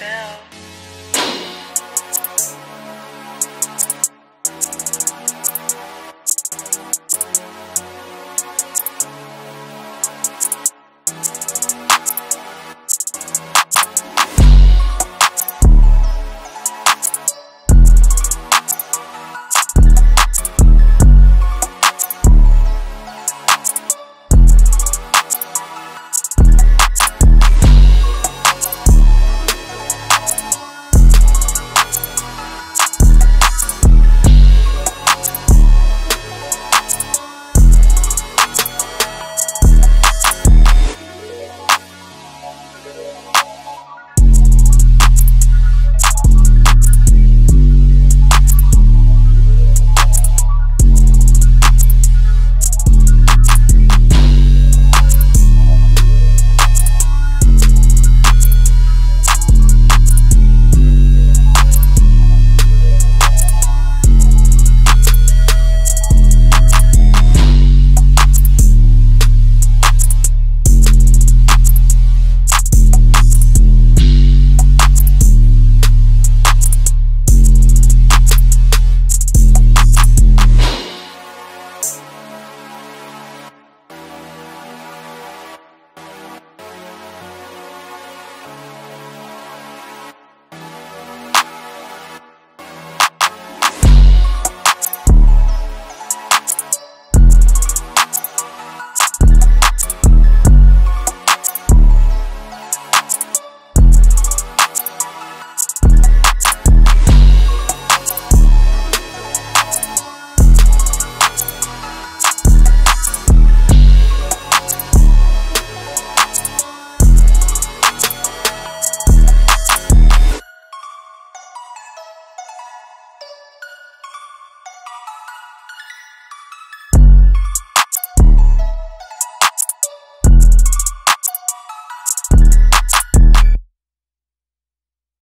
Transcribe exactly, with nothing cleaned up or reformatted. fell.